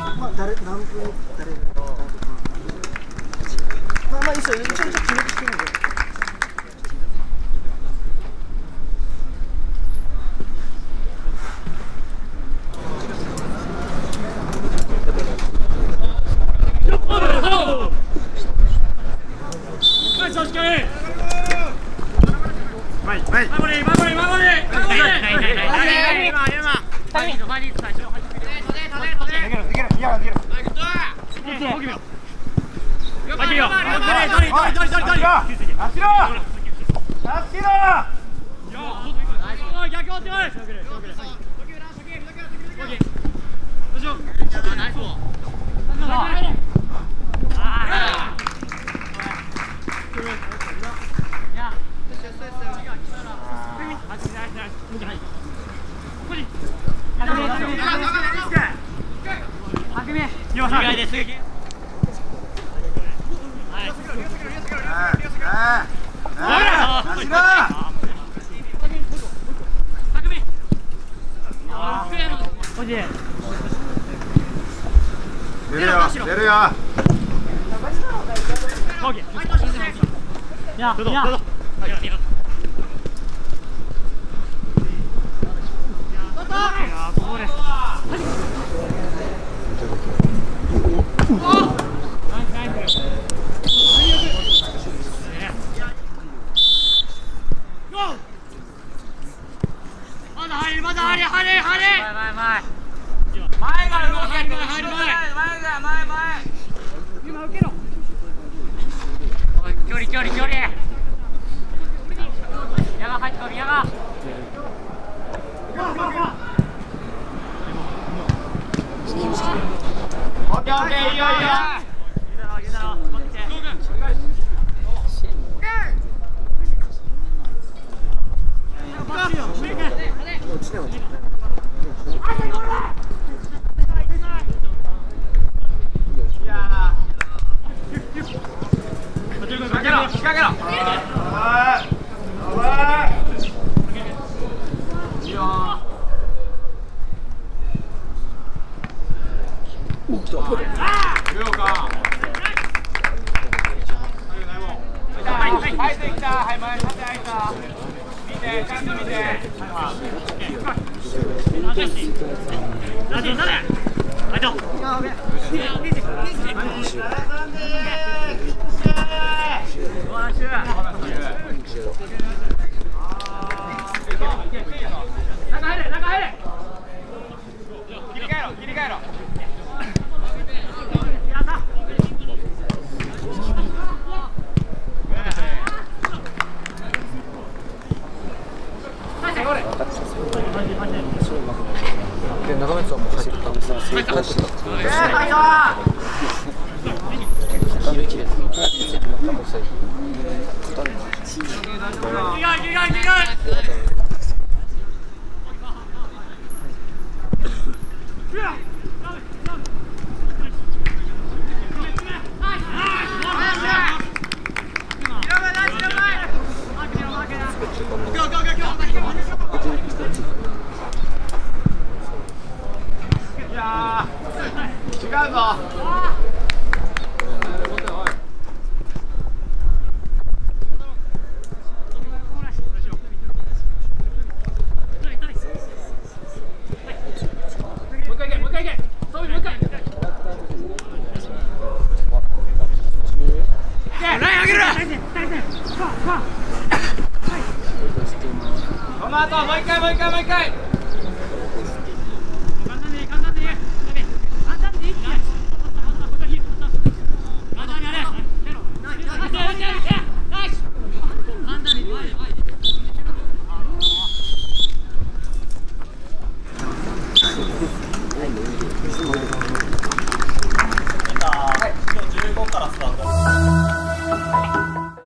まあ誰何分誰とかまあいいですよ。一応決めてきてるんで。この後もう一回